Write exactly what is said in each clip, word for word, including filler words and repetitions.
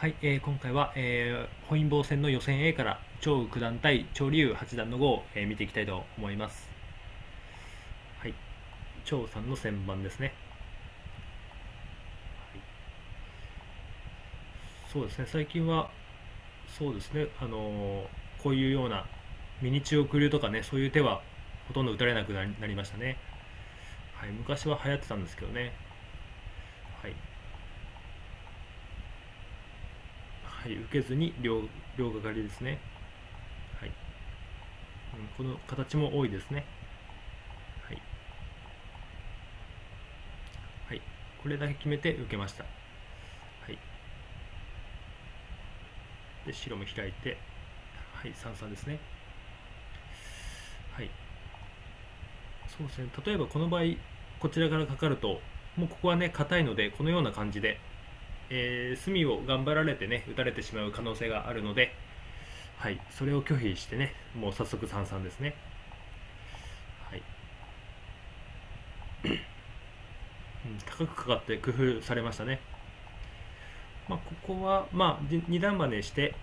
はい、えー、今回は、えー、本因坊戦の予選 A から張九段対張立優八段の碁を、えー、見ていきたいと思います。はい、張さんの先番ですね。はい、そうですね、最近はそうですね、あのー、こういうようなミニ中国流とかね、そういう手はほとんど打たれなくなりましたね。はい、昔は流行ってたんですけどね。はい、はい、受けずに両両掛かりですね。はい、うん、この形も多いですね。はい、はい、これだけ決めて受けました。はい、で白も開いて、はい、三々ですね。はい、そうですね、例えばこの場合こちらからかかると、もうここはね硬いので、このような感じで、えー、隅を頑張られてね打たれてしまう可能性があるので、はい、それを拒否してね、もう早速三々ですね。はい、うん、高くかかって工夫されましたね。まあ、ここは、まあ、に段真似して、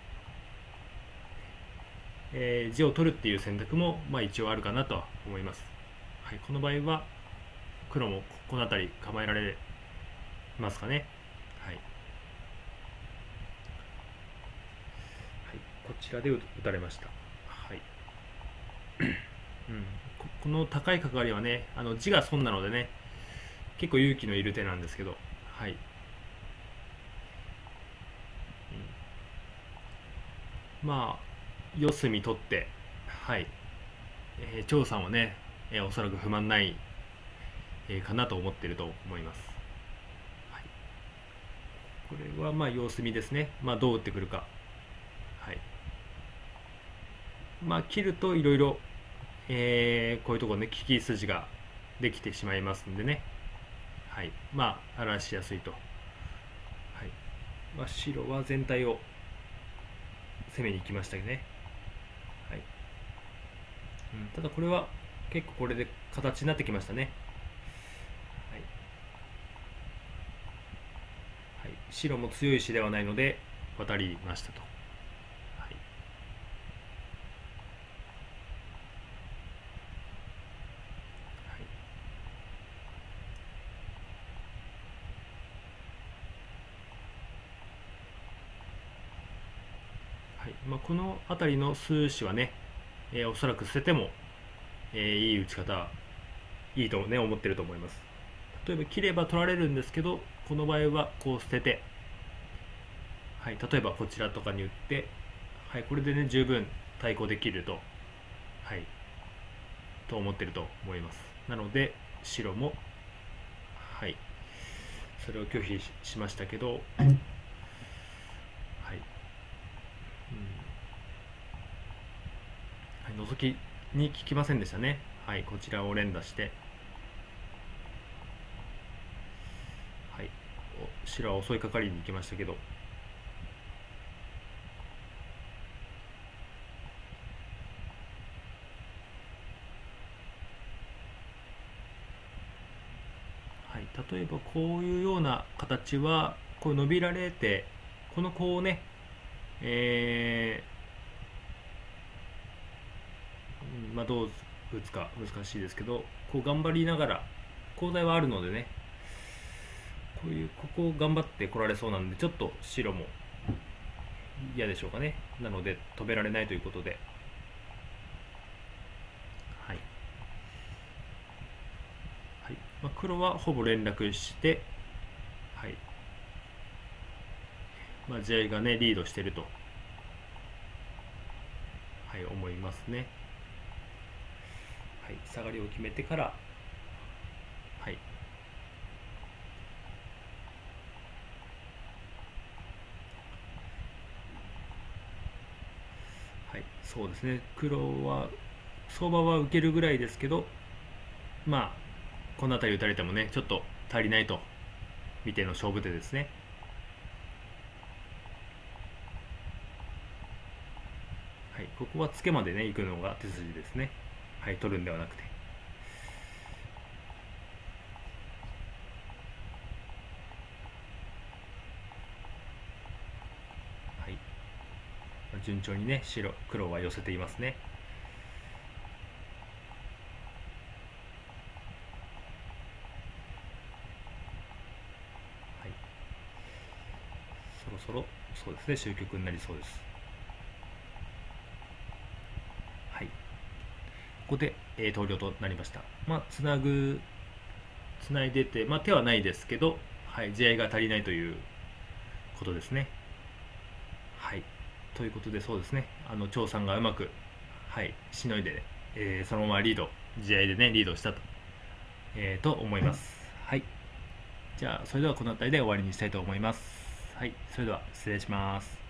えー、地を取るっていう選択も、まあ、一応あるかなとは思います。はい、この場合は黒もこの辺り構えられますかね。はい、はい、こちらで打たれました。はい、うん、こ, この高い角換わりはね、あの地が損なのでね、結構勇気のいる手なんですけど、はい、うん、まあ四隅取って、はい、えー、張さんはね、えー、おそらく不満ないかなと思っていると思います。はい、これはまあ様子見ですね。まあ、どう打ってくるか。はい、まあ切るといろいろ、えー、こういうところね、利き筋ができてしまいますんでね。はい、まあ表しやすいと。はい、まあ、白は全体を攻めに行きましたよね。はい、うん、ただこれは結構これで形になってきましたね。白も強い石ではないので渡りましたと。はい、はい、はい、まあ、この辺りの数子はね、えー、おそらく捨てても、えー、いい打ち方、いいと、ね、思ってると思います。例えば切れば取られるんですけど、この場合はこう捨てて、はい、例えばこちらとかに打って、はい、これでね十分対抗できると、はい、と思ってると思います。なので白も、はい、それを拒否 し, しましたけど、はい、うん、はい、覗きに効きませんでしたね。はい、こちらを連打して白は襲いかかりに行きましたけど、はい、例えばこういうような形はこう伸びられて、このコウをね、えーまあ、どう打つか難しいですけど、こう頑張りながらコウ材はあるのでね、こういうここを頑張ってこられそうなんで、ちょっと白も嫌でしょうかね。なので止められないということで、はい、はい、まあ、黒はほぼ連絡して、はい、まあ、地合いがねリードしていると、はい、思いますね。はい、下がりを決めてから、はい、そうですね、黒は相場は受けるぐらいですけど、まあこの辺り打たれてもねちょっと足りないと見ての勝負手ですね。はい、ここはツケまでね行くのが手筋ですね。はい、取るんではなくて、順調にね白黒は寄せていますね。はい、そろそろそうですね終局になりそうです。はい、ここで、えー、投了となりました。まあつなぐつないでて、まあ、手はないですけど、はい、地合いが足りないということですね。はい、ということで、そうですね、あの張さんがうまく、はい、しのいで、えー、そのままリード、地合いで、ね、リードしたと、えー、と思います。はい、じゃあ、それではこの辺りで終わりにしたいと思います。はい、それでは失礼します。